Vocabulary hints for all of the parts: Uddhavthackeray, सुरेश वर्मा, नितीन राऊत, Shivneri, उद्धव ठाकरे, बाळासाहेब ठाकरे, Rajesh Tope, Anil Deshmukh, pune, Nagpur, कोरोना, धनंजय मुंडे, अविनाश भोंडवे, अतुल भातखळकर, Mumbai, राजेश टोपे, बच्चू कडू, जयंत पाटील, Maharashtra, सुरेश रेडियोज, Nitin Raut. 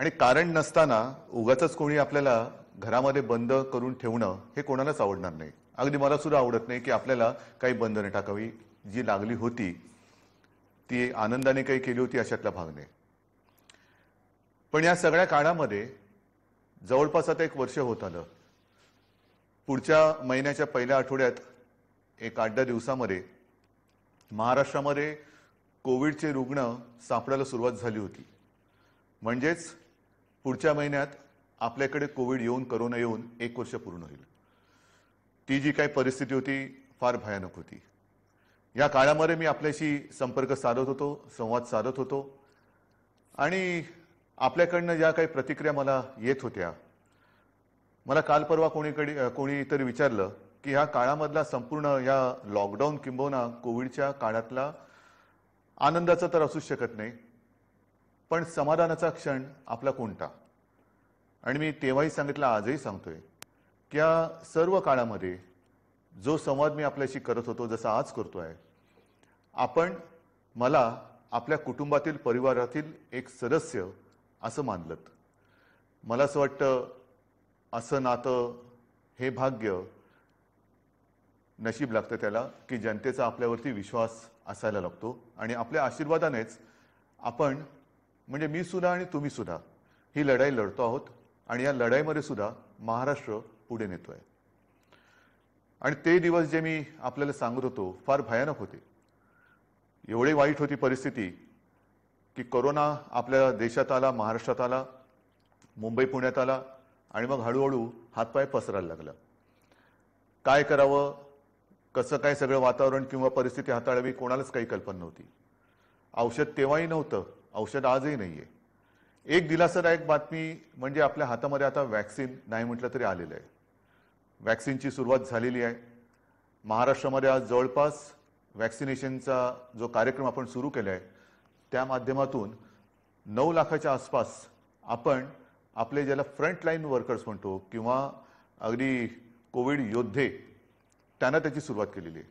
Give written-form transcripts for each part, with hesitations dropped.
आणि कारण नसताना उगाचच कोणी आपल्याला घरामध्ये बंद करून ठेवणं हे कोणालाच आवडणार नाही, अगदी मला सुद्धा आवडत नाही की आपल्याला काही बंधने टाकावी, जी लागली होती ती आनंदाने काही केली होती अशातला भाग नाही। पण या सगळ्या काळामध्ये जवळपास आता एक वर्ष होत आलं, पुढच्या महिन्याच्या पहिल्या आठवड्यात एक 8-10 दिवसांमध्ये महाराष्ट्रामध्ये कोविडचे रुग्ण सापडायला सुरुवात झाली होती। म्हणजेच पुढच्या महिन्यात आपल्याकडे कोविड येऊन कोरोना येऊन एक वर्ष पूर्ण होईल। ती जी काही परिस्थिती होती फार भयानक होती। या काळामध्ये मी आपल्याशी संपर्क साधत होतो, संवाद साधत होतो आणि आपल्याकडनं ज्या काही प्रतिक्रिया मला येत होत्या, मला काल परवा कोणीतरी विचारलं की ह्या काळामधला संपूर्ण या लॉकडाऊन किंबहुना कोविडच्या काळातला आनंदाचा तर असूच शकत नाही, पण समाधानाचा क्षण आपला कोणता? आणि मी तेव्हाही सांगितलं, आजही सांगतोय की या सर्व काळामध्ये जो संवाद मी आपल्याशी करत होतो, जसा आज करतोय, आपण मला आपल्या कुटुंबातील परिवारातील एक सदस्य असं मानलत। मला असं वाटतं असं नातं हे भाग्य नशीब लागतं त्याला, की जनतेचा आपल्यावरती विश्वास असायला लागतो आणि आपल्या आशीर्वादानेच आपण म्हणजे मी सुद्धा आणि तुम्ही सुद्धा ही लढाई लढतो आहोत आणि या लढाईमध्ये सुद्धा महाराष्ट्र पुढे नेतोय। आणि ते दिवस जे मी आपल्याला सांगत होतो फार भयानक होते, एवढी वाईट होती परिस्थिती की कोरोना आपल्या देशात आला, महाराष्ट्रात आला, मुंबई पुण्यात आला आणि मग हळूहळू हातपाय पसरायला लागला। काय करावं, कसं काय सगळं वातावरण किंवा परिस्थिती हाताळावी कोणालाच काही कल्पना नव्हती। औषध तेव्हाही नव्हतं, औषध आजही नाहीये। एक दिलासादायक बातमी म्हणजे आपल्या हातामध्ये आता व्हॅक्सिन नाही म्हटलं तरी आलेलं आहे, व्हॅक्सिनची सुरुवात झालेली आहे। महाराष्ट्रामध्ये आज जवळपास व्हॅक्सिनेशनचा जो कार्यक्रम आपण सुरू केला आहे त्या माध्यमातून 9 लाखाच्या आसपास आपण आपले ज्याला फ्रंटलाईन वर्कर्स म्हणतो किंवा अगदी कोविड योद्धे त्यांना त्याची सुरुवात केलेली आहे।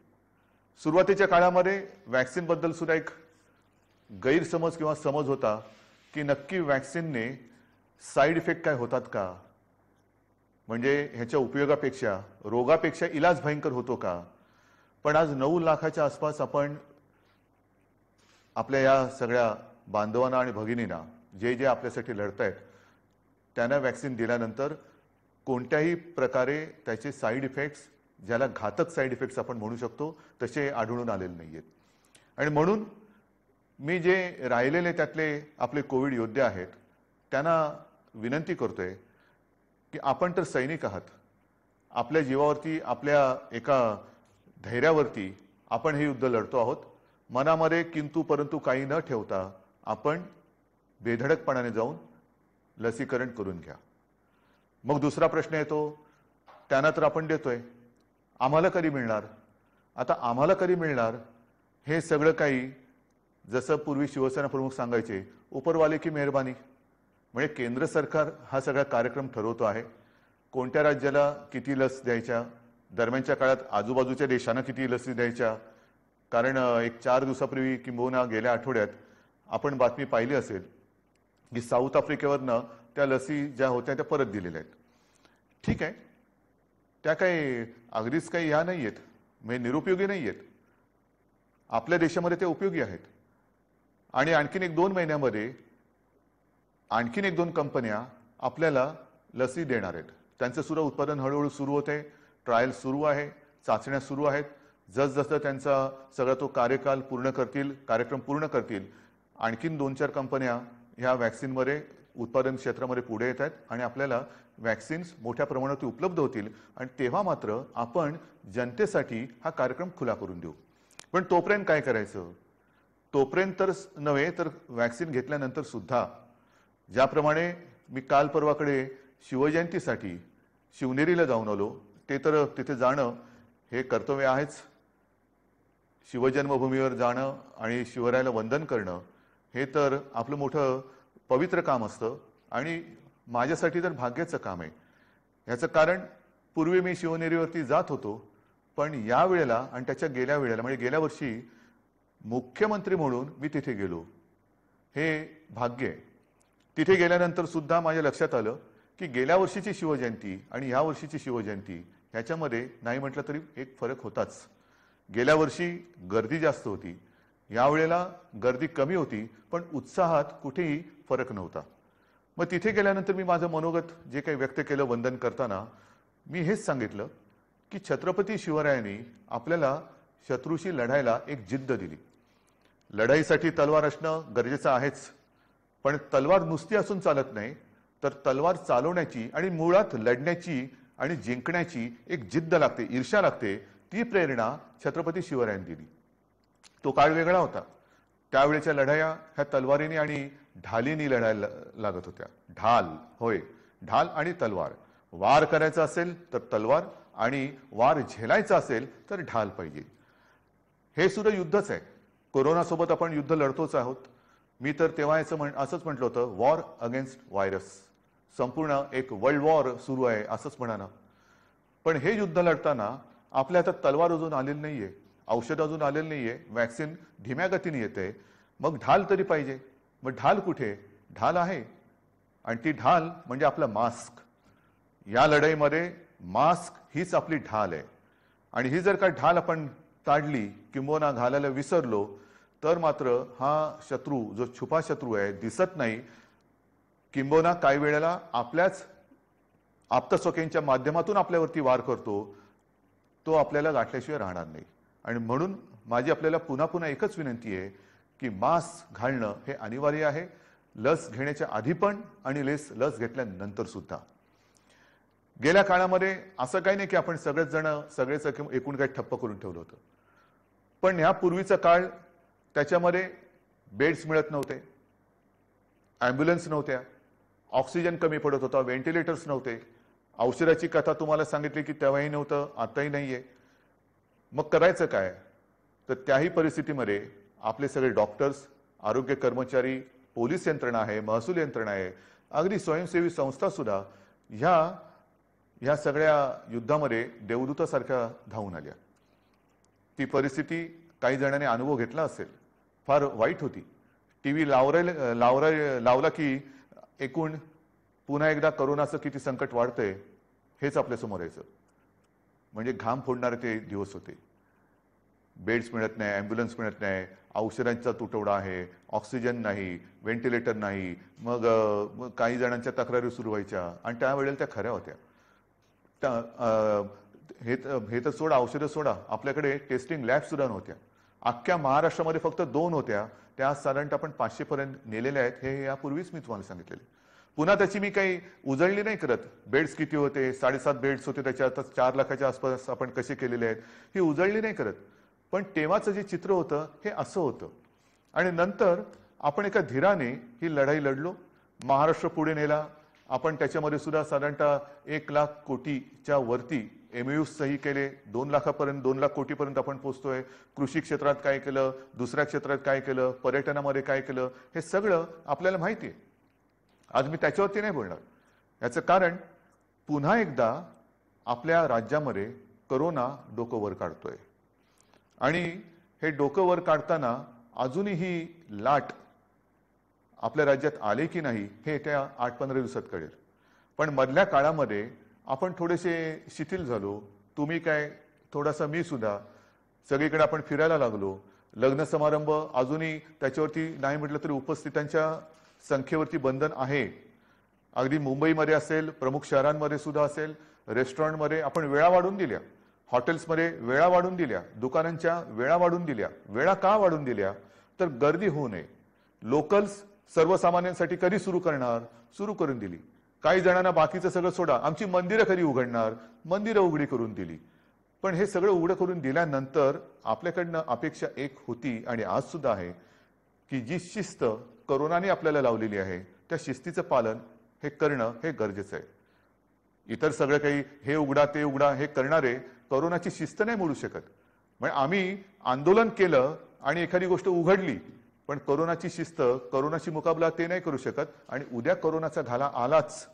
सुरुवातीच्या काळामध्ये व्हॅक्सिनबद्दल सुद्धा एक गैरसमज किंवा समज होता की नक्की व्हॅक्सिनने साईड इफेक्ट काय होतात का, म्हणजे ह्याच्या उपयोगापेक्षा रोगापेक्षा इलाज भयंकर होतो का? पण आज 9 लाखाच्या आसपास आपण आपल्या या सगळ्या बांधवांना आणि भगिनींना जे जे आपल्यासाठी लढतायत त्यांना व्हॅक्सिन दिल्यानंतर कोणत्याही प्रकारे त्याचे साईड इफेक्ट्स, ज्याला घातक साईड इफेक्ट्स आपण म्हणू शकतो, तसे आढळून आलेले नाहीयेत। आणि म्हणून मी जे राहिलेले त्यातले आपले कोविड योद्धे आहेत त्यांना विनंती करतोय की आपण तर सैनिक आहात, आपल्या जीवावरती आपल्या एका धैर्यावरती आपण हे युद्ध लढतो आहोत। मनामध्ये किंतु परंतु काही न ठेवता आपण बेधडकपणाने जाऊन लसीकरण करून घ्या। मग दुसरा प्रश्न येतो, त्यांना तर आपण देतोय, आम्हाला कधी मिळणार? आता आम्हाला कधी मिळणार हे सगळं काही जसं पूर्वी शिवसेना प्रमुख सांगायचे, उपरवाले की मेहरबानी, म्हणजे केंद्र सरकार हा सगळा कार्यक्रम ठरवतो आहे, कोणत्या राज्याला किती लस द्यायच्या, दरम्यानच्या काळात आजूबाजूच्या देशांना किती लसी द्यायच्या। कारण एक 4 दिवसापूर्वी किंबहुना गेल्या आठवड्यात आपण बातमी पाहिली असेल की साऊथ आफ्रिकेवरनं त्या लसी ज्या होत्या त्या परत दिलेल्या आहेत। ठीक आहे, त्या काही अगदीच काही ह्या नाही आहेत, म्हणजे निरुपयोगी नाही आहेत, आपल्या देशामध्ये ते उपयोगी आहेत। आणि आणखीन 1-2 महिन्यामध्ये आणखीन 1-2 कंपन्या आपल्याला लसी देणार आहेत, त्यांचं सुद्धा उत्पादन हळूहळू सुरू होते, ट्रायल सुरू आहे, चाचण्या सुरू आहेत। जसजसं त्यांचा सगळा तो कार्यकाल पूर्ण करतील, कार्यक्रम पूर्ण करतील, आणखीन 2-4 कंपन्या ह्या व्हॅक्सिनमध्ये उत्पादन क्षेत्रामध्ये पुढे येत आहेत आणि आपल्याला व्हॅक्सिन्स मोठ्या प्रमाणात उपलब्ध होतील आणि तेव्हा मात्र आपण जनतेसाठी हा कार्यक्रम खुला करून देऊ। पण तोपर्यंत काय करायचं? तोपर्यंत तर नव्हे, तर व्हॅक्सिन घेतल्यानंतर सुद्धा, ज्याप्रमाणे मी काल परवाकडे शिवजयंतीसाठी शिवनेरीला जाऊन आलो, ते तर तिथे जाणं हे कर्तव्य आहेच, शिवजन्मभूमीवर जाणं आणि शिवरायाला वंदन करणं हे तर आपलं मोठं पवित्र काम असतं आणि माझ्यासाठी तर भाग्याचं काम आहे। याचं कारण पूर्वी मी शिवनेरीवरती जात होतो, पण या वेळेला आणि त्याच्या गेल्या वेळेला म्हणजे गेल्या वर्षी मुख्यमंत्री म्हणून मी तिथे गेलो, हे भाग्य आहे। तिथे गेल्यानंतर सुद्धा माझ्या लक्षात आलं की गेल्या वर्षीची शिवजयंती आणि या वर्षीची शिवजयंती याच्यामध्ये नाही म्हटलं तरी एक फरक होताच. गेल्या वर्षी गर्दी जास्त होती, यावेळेला गर्दी कमी होती, पण उत्साहात कुठेही फरक नव्हता. मग तिथे गेल्यानंतर मी माझं मनोगत जे काही व्यक्त केलं वंदन करताना, मी हेच सांगितलं की छत्रपती शिवरायांनी आपल्याला शत्रूशी लढायला एक जिद्द दिली. लढाईसाठी तलवार असणं गरजेचं आहेच, पण तलवार नुसती असून चालत नाही, तर तलवार चालवण्याची आणि मुळात लढण्याची आणि जिंकण्याची एक जिद्द लागते, ईर्ष्या लागते. ती प्रेरणा छत्रपती शिवरायांनी दिली. तो काळ वेगळा होता. त्यावेळच्या लढाया ह्या तलवारीने आणि ढालीने लढायला लागत होत्या. ढाल, होय, ढाल आणि तलवार. वार करायचा असेल तर तलवार, आणि वार झेलायचा असेल तर ढाल पाहिजे. हे सुद्धा युद्धच आहे. कोरोनासोबत आपण युद्ध लढतोच आहोत. मी तर तेव्हा असंच म्हटलं होतं, वॉर अगेन्स्ट व्हायरस. संपूर्ण एक वर्ल्ड वॉर सुरू आहे असंच म्हणा ना. पण हे युद्ध लढताना आपल्या हातात तलवार अजून आलेली नाहीये, औषध अजून आलेलं नाहीये, व्हॅक्सिन धीम्या गतीने येते, मग ढाल तरी पाहिजे. मग ढाल कुठे? ढाल आहे, आणि ती ढाल म्हणजे आपला मास्क. या लढाईमध्ये मास्क हीच आपली ढाल आहे. आणि ही जर का ढाल आपण काढली किंबहुना घालायला विसरलो तर मात्र हा शत्रू जो छुपा शत्रू आहे, दिसत नाही, किंबहुना काही वेळेला आपल्याच आप्तस्वकीयांच्या माध्यमातून आपल्यावरती वार करतो, तो आपल्याला गाठल्याशिवाय राहणार नाही. आणि म्हणून माझी आपल्याला पुन्हा पुन्हा एकच विनंती आहे की मास्क घालणं हे अनिवार्य आहे, लस घेण्याच्या आधी पण आणि लस घेतल्यानंतर सुद्धा. गेल्या काळामध्ये असं काही नाही की आपण सगळेच जण सगळेच एकूण काही ठप्प करून ठेवलं होतं. पण ह्या पूर्वीचा काळ, त्याच्यामध्ये बेड्स मिळत नव्हते, ॲम्ब्युलन्स नव्हत्या, ऑक्सिजन कमी पडत होता, व्हेंटिलेटर्स नव्हते. औषधाची कथा तुम्हाला सांगितली की तेव्हाही नव्हतं, आताही नाही आहे. मग करायचं काय? तर त्याही परिस्थितीमध्ये आपले सगळे डॉक्टर्स, आरोग्य कर्मचारी, पोलीस यंत्रणा आहे, महसूल यंत्रणा आहे, अगदी स्वयंसेवी संस्था सुद्धा ह्या सगळ्या युद्धामध्ये देवदूतासारख्या धावून आल्या. ती परिस्थिती काही जणांनी अनुभव घेतला असेल, फार वाईट होती. टीव्ही लावला की एकूण पुन्हा एकदा करोनाचं किती संकट वाढतंय हेच आपल्यासमोर यायचं. म्हणजे घाम फोडणारे ते दिवस होते. बेड्स मिळत नाही, ॲम्ब्युलन्स मिळत नाही, औषधांचा तुटवडा आहे, ऑक्सिजन नाही, व्हेंटिलेटर नाही. मग काही जणांच्या तक्रारी सुरू व्हायच्या, आणि त्यावेळेला त्या खऱ्या होत्या. हे तर सोडा, औषधं सोडा, आपल्याकडे टेस्टिंग लॅब सुद्धा नव्हत्या. अख्ख्या महाराष्ट्रामध्ये फक्त 2 होत्या, त्या साधारणतः आपण 500 पर्यंत नेलेल्या आहेत. हे यापूर्वीच मी तुम्हाला सांगितलेले. पुन्हा त्याची मी काही उजळणी नाही करत. बेड्स किती होते? 7.5 बेड्स होते, त्याच्यात 4 लाखाच्या आसपास आपण कसे केलेले आहेत, ही उजळणी नाही करत. पण तेव्हाचं जे चित्र होतं हे असं होतं. आणि नंतर आपण एका धीराने ही लढाई लढलो, महाराष्ट्र पुढे नेला. आपण त्याच्यामध्ये सुद्धा साधारणतः 1 लाख कोटीच्या वरती MOUs सही केले. 2 लाखापर्यंत, 2 लाख कोटीपर्यंत आपण पोहोचतोय. कृषी क्षेत्रात काय केलं, दुसऱ्या क्षेत्रात काय केलं, पर्यटनामध्ये काय केलं, हे सगळं आपल्याला माहिती आहे. आज मी त्याच्यावरती नाही बोलणार. याचं कारण पुन्हा एकदा आपल्या राज्यामध्ये करोना डोकं वर काढतोय. आणि हे डोकं वर काढताना अजूनही लाट आपल्या राज्यात आले की नाही हे त्या 8-15 दिवसात कळेल. पण मधल्या काळामध्ये आपण थोडेसे शिथिल झालो, तुम्ही काय, थोडासा मी सुद्धा. सगळीकडे आपण फिरायला लागलो. लग्न समारंभ अजूनही त्याच्यावरती नाही म्हटलं तरी उपस्थितांच्या संख्येवरती बंधन आहे. अगदी मुंबईमध्ये असेल, प्रमुख शहरांमध्ये सुद्धा असेल, रेस्टॉरंटमध्ये आपण वेळा वाढून दिल्या, हॉटेल्समध्ये वेळा वाढून दिल्या, दुकानांच्या वेळा वाढून दिल्या. वेळा का वाढून दिल्या? तर गर्दी होऊ नये. लोकल्स सर्वसामान्यांसाठी कधी सुरू करणार? सुरू करून दिली. काही जणांना बाकीचं सगळं सोडा, आमची मंदिरं कधी उघडणार? मंदिरं उघडी करून दिली. पण हे सगळं उघडं करून दिल्यानंतर आपल्याकडनं अपेक्षा एक होती, आणि आज सुद्धा आहे, की जी शिस्त करोनाने आपल्याला लावलेली आहे त्या शिस्तीचं पालन हे करणं हे गरजेचं आहे. इतर सगळं काही हे उघडा ते उघडा हे करणारे करोनाची शिस्त नाही मोडू शकत. म्हणजे आम्ही आंदोलन केलं आणि एखादी गोष्ट उघडली, पण करोनाची शिस्त, करोनाशी मुकाबला ते नाही करू शकत. आणि उद्या करोनाचा घाला आलाच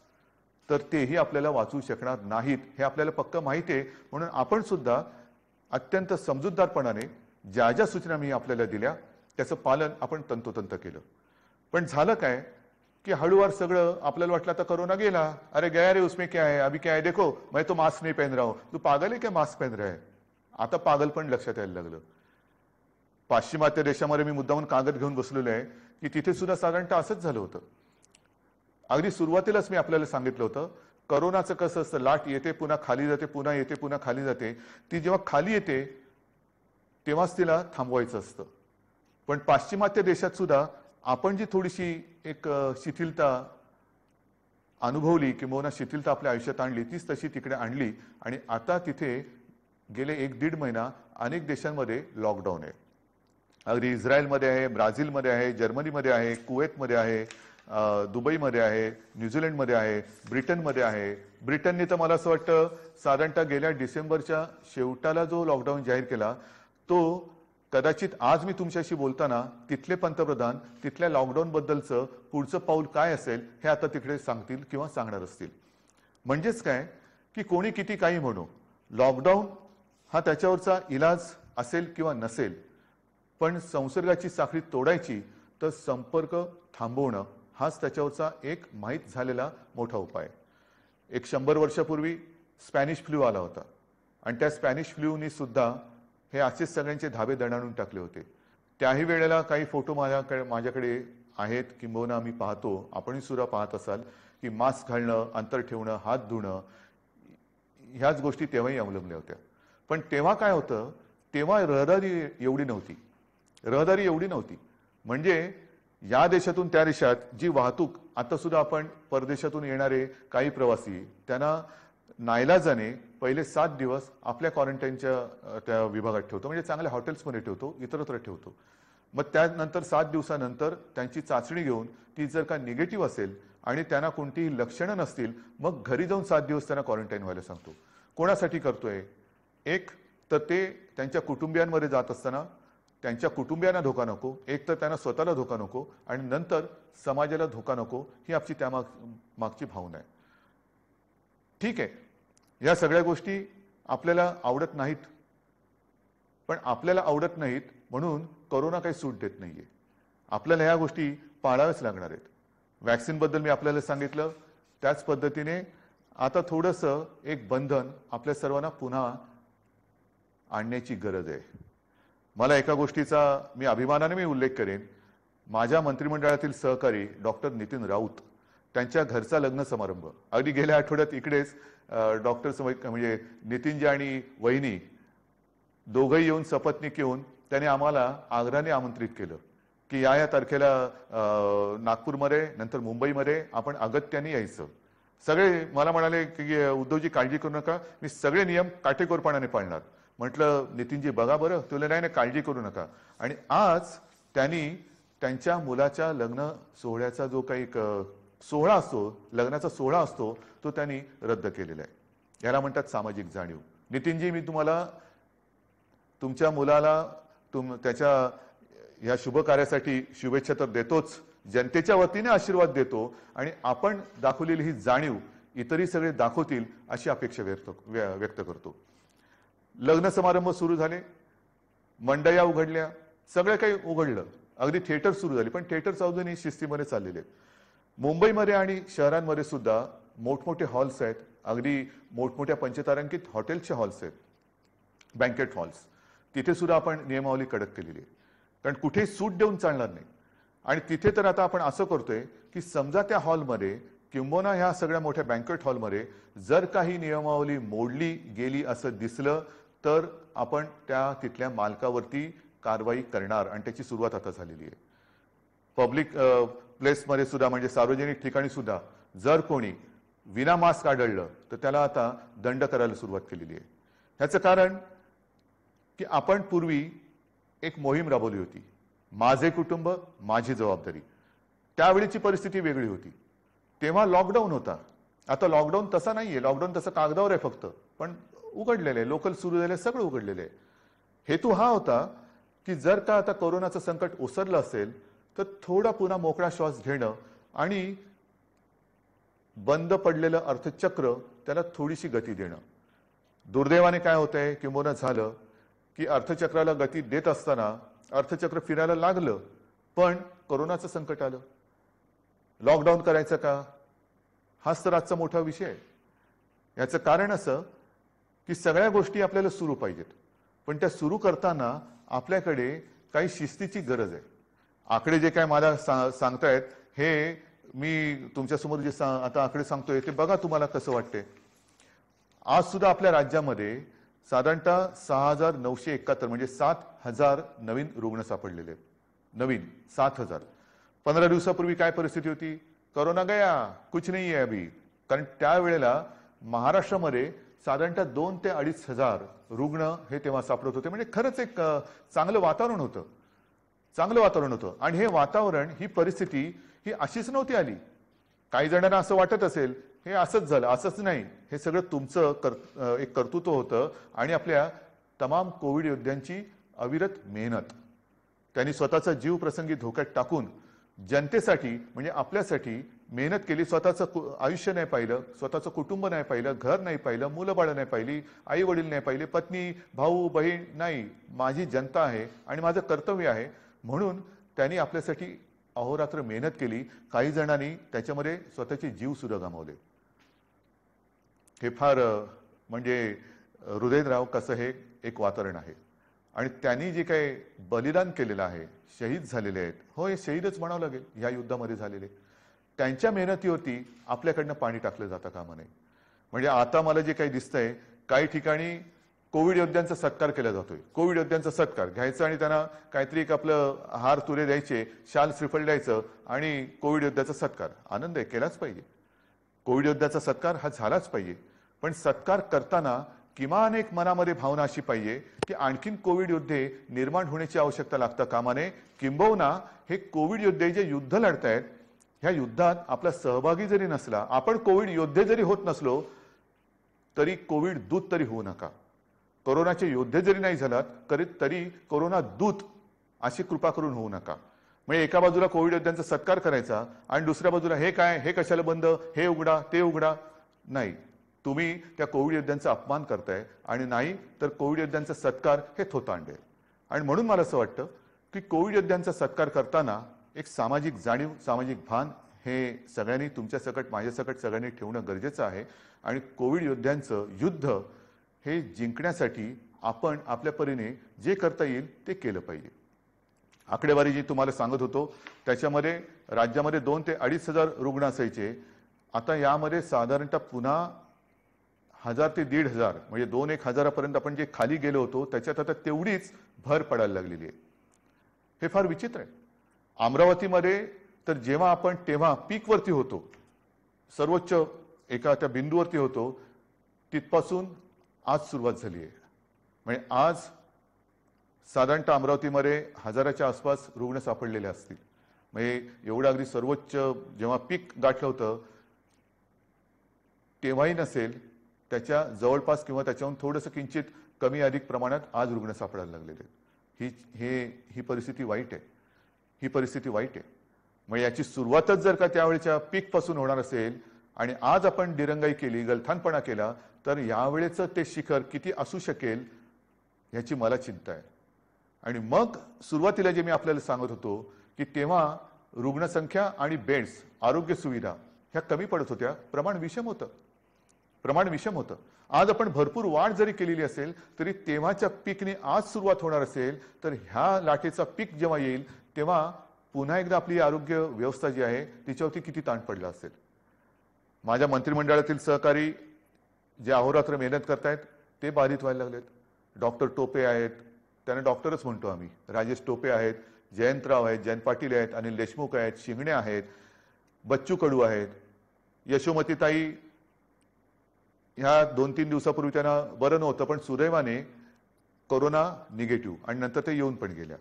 तर तेही आपल्याला वाचवू शकणार नाहीत, हे आपल्याला पक्क माहिती आहे. म्हणून आपण सुद्धा अत्यंत समजूतदारपणाने ज्या ज्या सूचना मी आपल्याला दिल्या त्याचं पालन आपण तंतोतंत केलं. पण झालं काय? कि हड़ुवार सगळं आपल्याला वाटलं आता कोरोना गेला, अरे गया रे उसमें क्या है, अभी क्या है, देखो मैं तो मास्क नहीं पहन रहा हूं, तू पागल है क्या मास्क पहन रहा है, आता पागलपण लक्षात यायला लागलं। पाश्चिमात्य देशामध्ये मी मुद्दामून कागद घेऊन बसलेलो आहे की तिथे सुद्धा साधारणतः असंच झालं होतं। अगदी सुरुवातीलाच मी आपल्याला सांगितलं होतं कोरोनाचं कसं असतं, लाट येते पुन्हा खाली जाते, पुन्हा येते पुन्हा खाली जाते, ती जेव्हा खाली येते तेव्हाच तिला थांबवायचं असतं। पण पाश्चिमात्य देशात सुद्धा आपण जी थोडीशी एक शिथिलता अनुभवली कि मोना शिथिलता आपल्या आयुष्यात आणली, तीच तशी तिकडे आणली आणि आता तिथे गेले एक दीड महिना अनेक देशांमध्ये लॉकडाऊन आहे। अगदी इस्रायलमध्ये आहे, ब्राझीलमध्ये आहे, जर्मनीमध्ये आहे, कुवेतमध्ये आहे, दुबईमध्ये आहे, न्यूझीलंडमध्ये आहे, ब्रिटनमध्ये आहे। ब्रिटनने तर मला असं वाटतं साधारणतः गेल्या डिसेंबरच्या शेवटाला जो लॉकडाऊन जाहीर केला तो कदाचित आज मी तुमच्याशी बोलताना तिथले पंतप्रधान तिथल्या लॉकडाऊन बद्दलचं पुढचं पाऊल काय असेल हे आता तिकडे सांगतील किंवा सांगणार असतील। म्हणजेच काय की कोणी किती काही म्हणू, लॉकडाऊन हा त्याच्यावरचा इलाज असेल किंवा नसेल, पण संसर्गाची साखळी तोडायची तर संपर्क थांबवणं हाच त्याच्यावरचा एक माहीत झालेला मोठा उपाय आहे। एक 100 वर्षापूर्वी स्पॅनिश फ्लू आला होता आणि त्या स्पॅनिश फ्लूने सुद्धा हे असेच सगळ्यांचे धाबे दणाणून टाकले होते। त्याही वेळेला काही फोटो माझ्याकडे आहेत किंबहुना मी पाहतो, आपणही सुद्धा पाहत असाल की मास्क घालणं, अंतर ठेवणं, हात धुणं ह्याच गोष्टी तेव्हाही अवलंबल्या होत्या। पण तेव्हा काय होतं, तेव्हा रहदारी एवढी नव्हती, रहदारी एवढी नव्हती म्हणजे या देशातून त्या देशात जी वाहतूक, आता सुद्धा आपण परदेशातून येणारे काही प्रवासी त्यांना नाईलाजाने पहिले 7 दिवस आपल्या क्वारंटाईनच्या त्या विभागात ठेवतो, म्हणजे चांगल्या हॉटेल्समध्ये ठेवतो, इतरत्र ठेवतो। मग त्यानंतर 7 दिवसानंतर त्यांची चाचणी घेऊन ती जर का निगेटिव्ह असेल आणि त्यांना कोणतीही लक्षणं नसतील मग घरी जाऊन 7 दिवस त्यांना क्वारंटाईन व्हायला सांगतो। कोणासाठी करतोय, एक तर ते त्यांच्या कुटुंबियांमध्ये जात असताना त्यांच्या कुटुंबियांना धोका नको, एक तर त्यांना स्वतःला धोका नको आणि नंतर समाजाला धोका नको, ही आपली त्या मागची भावना आहे। ठीक आहे, या सगळ्या गोष्टी आपल्याला आवडत नाहीत, पण आपल्याला आवडत नाहीत म्हणून कोरोना काही सूट देत नाहीये, आपल्याला ह्या गोष्टी पाळाव्याच लागणार आहेत। व्हॅक्सिनबद्दल मी आपल्याला सांगितलं, त्याच पद्धतीने आता थोडंसं एक बंधन आपल्या सर्वांना पुन्हा आणण्याची गरज आहे। मला एका गोष्टीचा मी अभिमानाने उल्लेख करेन, माझ्या मंत्रिमंडळातील सहकारी डॉक्टर नितीन राऊत त्यांच्या घरचा लग्न समारंभ अगदी गेल्या आठवड्यात इकडेच डॉक्टर म्हणजे नितीनजी आणि वहिनी दोघंही येऊन सपत्नीक येऊन त्याने आम्हाला आग्रहाने आमंत्रित केलं की या तारखेला नागपूरमध्ये नंतर मुंबईमध्ये आपण अगत्याने यायचं। सगळे मला म्हणाले की उद्धवजी काळजी करू नका, मी सगळे नियम काटेकोरपणाने पाळणार। म्हटलं नितीनजी बघा बरं, तुला नाही ना काळजी करू नका। आणि आज त्यांनी त्यांच्या मुलाच्या लग्न सोहळ्याचा जो काही सोहळा असतो, लग्नाचा सोहळा असतो, तो त्यांनी रद्द केलेला आहे। याला म्हणतात सामाजिक जाणीव। नितीनजी मी तुम्हाला तुमच्या मुलाला त्याच्या या शुभ कार्यासाठी शुभेच्छा तर देतोच, जनतेच्या वतीने आशीर्वाद देतो आणि आपण दाखवलेली ही जाणीव इतरही सगळे दाखवतील अशी अपेक्षा व्यक्त करतो। लग्न समारंभ सुरू झाले, मंडया उघडल्या, सगळं काही उघडलं, अगदी थिएटर सुरू झाले, पण थिएटर्स अजूनही शिस्तीमध्ये चाललेले आहेत। मुंबईमध्ये आणि शहरांमध्ये सुद्धा मोठमोठे हॉल्स आहेत, अगदी मोठमोठ्या पंचतारांकित हॉटेल्सचे हॉल्स आहेत, बँकेट हॉल्स, तिथे सुद्धा आपण नियमावली कडक केलेली आहे, कारण कुठेही सूट देऊन चालणार नाही। आणि तिथे तर आता आपण असं करतोय की समजा त्या हॉलमध्ये किंबहुना ह्या सगळ्या मोठ्या बँकेट हॉलमध्ये जर काही नियमावली मोडली गेली असं दिसलं तर आपण त्या तिथल्या मालकावरती कारवाई करणार आणि त्याची सुरुवात आता झालेली आहे। पब्लिक प्लेसमध्ये सुद्धा म्हणजे सार्वजनिक ठिकाणी सुद्धा जर कोणी विना मास्क आढळलं तर त्याला आता दंड करायला सुरुवात केलेली आहे। ह्याचं कारण की आपण पूर्वी एक मोहीम राबवली होती, माझे कुटुंब माझी जबाबदारी, त्यावेळीची परिस्थिती वेगळी होती, तेव्हा लॉकडाऊन होता। आता लॉकडाऊन तसा नाहीये, लॉकडाऊन तसा कागदावर आहे फक्त, पण उघडलेलं आहे, लोकल सुरू झाले, सगळं उघडलेलं आहे। हेतू हा होता की जर का आता कोरोनाचं संकट ओसरलं असेल तर थोडा पुन्हा मोकळा श्वास घेणं आणि बंद पडलेलं अर्थचक्र त्याला थोडीशी गती देणं। दुर्दैवाने काय होतंय किंबहुना झालं की अर्थचक्राला गती देत असताना अर्थचक्र फिरायला लागलं, पण कोरोनाचं संकट आलं। लॉकडाऊन करायचं का, हाच तर आजचा मोठा विषय आहे. याचं कारण असं की सगळ्या गोष्टी आपल्याला सुरू पाहिजेत, पण त्या सुरू करताना आपल्याकडे काही शिस्तीची गरज आहे. आकडे जे काय मला सांगतायत हे मी तुमच्यासमोर जे आता आकडे सांगतोय ते बघा तुम्हाला कसं वाटतंय. आज सुद्धा आपल्या राज्यामध्ये साधारणतः 6,971 म्हणजे 7,000 नवीन रुग्ण सापडलेले आहेत. नवीन 7,000. 15 दिवसापूर्वी काय परिस्थिती होती, कोरोना गया कुछ नहीं है अभी, कारण त्यावेळेला महाराष्ट्रामध्ये साधारणतः 2 ते 2,500 रुग्ण हे तेव्हा सापडत होते. म्हणजे खरंच एक चांगलं वातावरण होतं, चांगलं वातावरण होतं. आणि हे वातावरण, ही परिस्थिती ही अशीच नव्हती आली. काही जणांना असं वाटत असेल हे असंच झालं, असंच नाही, हे सगळं तुमचं एक कर्तृत्व होतं आणि आपल्या तमाम कोविड योद्ध्यांची अविरत मेहनत. त्यांनी स्वतःचा जीव प्रसंगी धोक्यात टाकून जनतेसाठी म्हणजे आपल्यासाठी मेहनत केली. स्वतःचं आयुष्य नाही पाहिलं, स्वतःचं कुटुंब नाही पाहिलं, घर नाही पाहिलं, मुलंबाळं नाही पाहिली, आई वडील नाही पाहिले, पत्नी भाऊ बहीण नाही, माझी जनता आहे आणि माझं कर्तव्य आहे म्हणून त्यांनी आपल्यासाठी अहोरात्र मेहनत केली. काही जणांनी त्याच्यामध्ये स्वतःचे जीव सुद्धा गमावले. हे फार म्हणजे हृदयद्राव कसं हे एक वातावरण आहे. आणि त्यांनी जे काही बलिदान केलेलं आहे, शहीद झालेले आहेत, हो हे शहीदच म्हणावं लागेल ह्या युद्धामध्ये झालेले, त्यांच्या मेहनतीवरती आपल्याकडनं पाणी टाकलं जातं कामा नये. म्हणजे आता मला जे काही दिसतंय, काही ठिकाणी कोविड योद्ध्यांचा सत्कार केला जातोय. कोविड योद्ध्यांचा सत्कार घ्यायचा आणि त्यांना काहीतरी एक आपलं हार तुरे द्यायचे, शाल श्रीफळ द्यायचं आणि कोविड योद्ध्याचा सत्कार. आनंद आहे, केलाच पाहिजे. कोविड योद्ध्याचा सत्कार हा झालाच पाहिजे, पण सत्कार करताना किमान एक मनामध्ये भावना अशी पाहिजे की आणखीन कोविड योद्धे निर्माण होण्याची आवश्यकता लागता कामा नये. किंबहुना हे कोविड योद्धे जे युद्ध लढतायत ह्या युद्धात आपला सहभागी जरी नसला, आपण कोविड योद्धे जरी होत नसलो तरी कोविड दूत तरी होऊ नका. कोरोनाचे योद्धे जरी नाही झालात तरी कोरोना दूत अशी कृपा करून होऊ नका. म्हणजे एका बाजूला कोविड योद्ध्यांचा सत्कार करायचा आणि दुसऱ्या बाजूला हे काय, हे कशाला बंद, हे उघडा, ते उघडा. नाही, तुम्ही त्या कोविड योद्ध्यांचा अपमान करताय आणि नाही तर कोविड योद्ध्यांचा सत्कार हे थोतांडेल. आणि म्हणून मला असं वाटतं की कोविड योद्ध्यांचा सत्कार करताना एक सामाजिक जाणीव, सामाजिक भान हे सगळ्यांनी तुमच्या सकट, माझ्या सकट सगळ्यांनी ठेवणं गरजेचं आहे. आणि कोविड योद्ध्यांचं युद्ध हे जिंकण्यासाठी आपण आपल्या परीने जे करता येईल ते केलं पाहिजे. आकडेवारी जी तुम्हाला सांगत होतो त्याच्यामध्ये राज्यामध्ये 2 ते 2,500 रुग्ण असायचे. आता यामध्ये साधारणतः पुन्हा 1,000 ते 1,500 म्हणजे 2,000-1,000 आपण जे खाली गेलो होतो त्याच्यात आता तेवढीच भर पडायला लागलेली आहे. हे फार विचित्र आहे. अमरावतीमध्ये तर जेव्हा आपण तेव्हा पीकवरती होतो, सर्वोच्च एका त्या बिंदूवरती होतो, तिथपासून आज सुरुवात झाली आहे. म्हणजे आज साधारणतः अमरावतीमध्ये 1,000च्या आसपास रुग्ण सापडलेले असतील. म्हणजे एवढं अगदी सर्वोच्च जेव्हा पीक गाठलं होतं तेव्हाही नसेल, त्याच्या जवळपास किंवा त्याच्याहून थोडंसं किंचित कमी अधिक प्रमाणात आज रुग्ण सापडायला लागलेले आहेत. ही परिस्थिती वाईट आहे, ही परिस्थिती वाईट आहे. मग याची सुरुवातच जर का त्यावेळेच्या पीकपासून होणार असेल आणि आज आपण दिरंगाई केली, गलथानपणा केला, तर यावेळेचं ते शिखर किती असू शकेल ह्याची मला चिंता आहे. आणि मग सुरुवातीला जे मी आपल्याला सांगत होतो की तेव्हा रुग्णसंख्या आणि बेड्स, आरोग्य सुविधा ह्या कमी पडत होत्या, प्रमाण विषम होतं, प्रमाण विषम होतं. आज आपण भरपूर वाढ जरी केलेली असेल तरी तेव्हाच्या पीकने आज सुरुवात होणार असेल तर ह्या लाटेचा पीक जेव्हा येईल तेव्हा पुन्हा एकदा आपली आरोग्य व्यवस्था जी आहे तिच्यावरती किती ताण पडला असेल. माझ्या मंत्रिमंडळातील सहकारी जे अहोरात्र मेहनत करतायत ते बाधित व्हायला लागलेत. डॉक्टर टोपे आहेत, त्यांना डॉक्टरच म्हणतो आम्ही, राजेश टोपे आहेत, जयंतराव आहेत, जयंत पाटील आहेत, अनिल देशमुख आहेत, शिंगणे आहेत, बच्चू कडू आहेत, यशोमती ताई ह्या 2-3 दिवसापूर्वी त्यांना बरं नव्हतं पण सुदैवाने कोरोना निगेटिव्ह आणि नंतर ते येऊन पण गेल्या.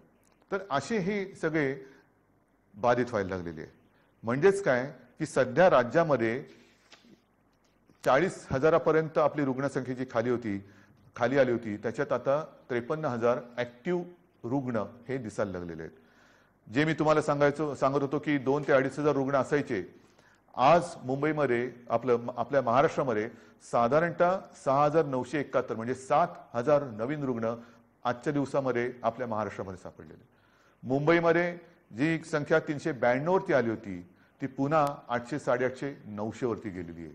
तर असे हे सगळे बाधित व्हायला लागलेले आहे. म्हणजेच काय की सध्या राज्यामध्ये 40,000पर्यंत आपली रुग्णसंख्येची खाली आली होती, त्याच्यात आता 53,000 ऍक्टिव्ह रुग्ण हे दिसायला लागलेले आहेत. जे मी तुम्हाला सांगत होतो की 2 ते 2,500 रुग्ण असायचे, आज मुंबईमध्ये आपल्या महाराष्ट्रामध्ये साधारणतः 6,971 म्हणजे 7,000 नवीन रुग्ण आजच्या दिवसामध्ये आपल्या महाराष्ट्रामध्ये सापडलेले. मुंबईमध्ये जी संख्या 392 वरती आली होती ती पुन्हा 800, 850, 900 वरती गेलेली आहे।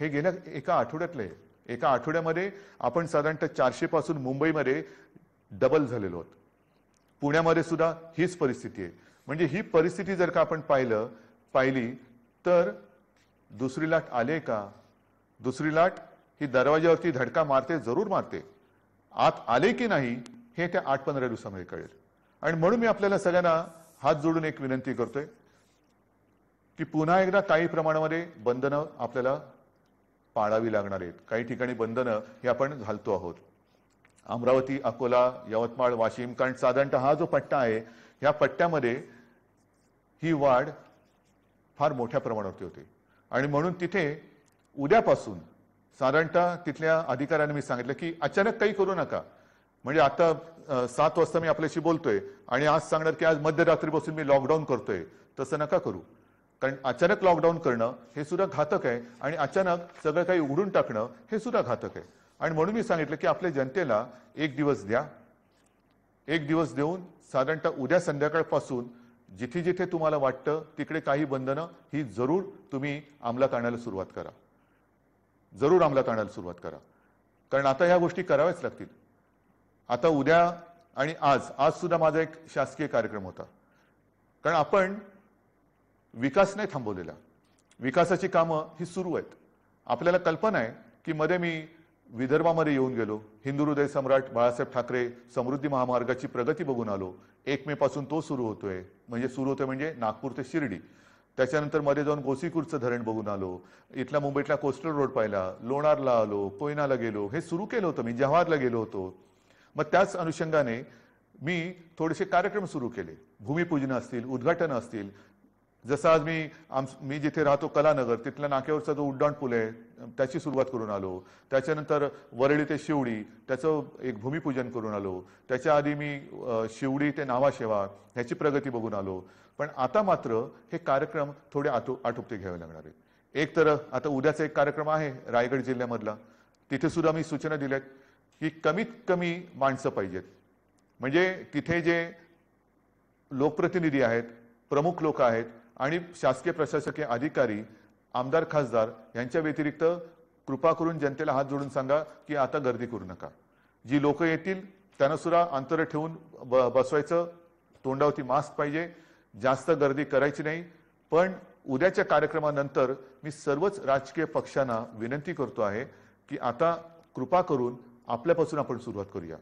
हे गेल्या एका आठवड्यातले, एका आठवड्यामध्ये आपण साधारणतः 400 पासून मुंबईमध्ये डबल झालेलो आहोत। पुण्यामध्ये सुद्धा हीच परिस्थिती आहे। म्हणजे ही परिस्थिती जर का आपण पाहिली तर दुसरी लाट आले का? दुसरी लाट ही दरवाजावरती धडका मारते, जरूर मारते। आत आले की नाही हे त्या 8-15 दिवसांमध्ये कळेल। आणि म्हणून मी आपल्याला सगळ्यांना हात जोडून एक विनंती करतोय की पुन्हा एकदा काही प्रमाणामध्ये बंधनं आपल्याला पाळावी लागणार आहेत। काही ठिकाणी बंधनं हे आपण घालतो आहोत, अमरावती, अकोला, यवतमाळ, वाशिम, कारण साधारणतः हा जो पट्टा आहे या पट्ट्यामध्ये ही वाढ फार मोठ्या प्रमाणावरती होते। आणि म्हणून तिथे उद्यापासून साधारणतः तिथल्या अधिकाऱ्यांनी मी सांगितलं की अचानक काही करू नका। म्हणजे आता 7 वाजता मी आपल्याशी बोलतोय आणि आज सांगणार की आज मध्यरात्रीपासून मी लॉकडाऊन करतोय, तसं नका करू। कारण अचानक लॉकडाऊन करणं हे सुद्धा घातक आहे आणि अचानक सगळं काही उघडून टाकणं हे सुद्धा घातक आहे। आणि म्हणून मी सांगितलं की आपल्या जनतेला एक दिवस द्या। एक दिवस देऊन साधारणतः उद्या संध्याकाळपासून जिथे जिथे तुम्हाला वाटतं तिकडे काही बंधनं ही जरूर तुम्ही अंमलात आणायला सुरुवात करा, जरूर अंमलात आणायला सुरुवात करा। कारण आता ह्या गोष्टी कराव्याच लागतील। आता उद्या आणि आज सुद्धा माझा एक शासकीय कार्यक्रम होता। कारण आपण विकास नाही थांबवलेला, विकासाची कामं ही सुरू आहेत। आपल्याला कल्पना आहे की मध्ये मी विदर्भामध्ये येऊन गेलो, हिंदू हृदय सम्राट बाळासाहेब ठाकरे समृद्धी महामार्गाची प्रगती बघून आलो। 1 मे पासून तो सुरू होतोय म्हणजे नागपूर ते शिर्डी, त्याच्यानंतर मध्ये जाऊन गोसीखुर्दचं धरण बघून आलो, इथला मुंबईतला कोस्टल रोड पाहिला, लोणारला आलो, कोयनाला गेलो, हे सुरू केलं होतं। मी जव्हारला गेलो होतो। मग त्याच अनुषंगाने मी थोडेसे कार्यक्रम सुरू केले, भूमिपूजन असतील, उद्घाटन असतील। जसं आज मी जिथे राहतो कलानगर, तिथल्या नाक्यावरचा जो उड्डाण पूल आहे त्याची सुरुवात करून आलो। त्याच्यानंतर वरळी ते शिवडी त्याचं एक भूमिपूजन करून आलो। त्याच्या आधी मी शिवडी ते नावाशेवा ह्याची प्रगती बघून आलो। पण आता मात्र हे कार्यक्रम थोडे आटोपटे घ्यावे लागणार आहेत। एक तर आता उद्याचा एक कार्यक्रम आहे रायगड जिल्ह्यामधला, तिथे सुद्धा मी सूचना दिल्यात की कमीत कमी माणसं पाहिजेत। म्हणजे तिथे जे लोकप्रतिनिधी आहेत, प्रमुख लोक आहेत आणि शासकीय प्रशासकीय अधिकारी, आमदार, खासदार यांच्या व्यतिरिक्त कृपा करून जनतेला हात जोडून सांगा की आता गर्दी करू नका। जी लोक येतील त्यांना सुद्धा अंतर ठेवून बसवायचं, तोंडावरती मास्क पाहिजे, जास्त गर्दी करायची नाही। पण उद्याच्या कार्यक्रमानंतर मी सर्वच राजकीय पक्षांना विनंती करतो आहे की आता कृपा करून आपल्यापासून आपण सुरुवात करूया।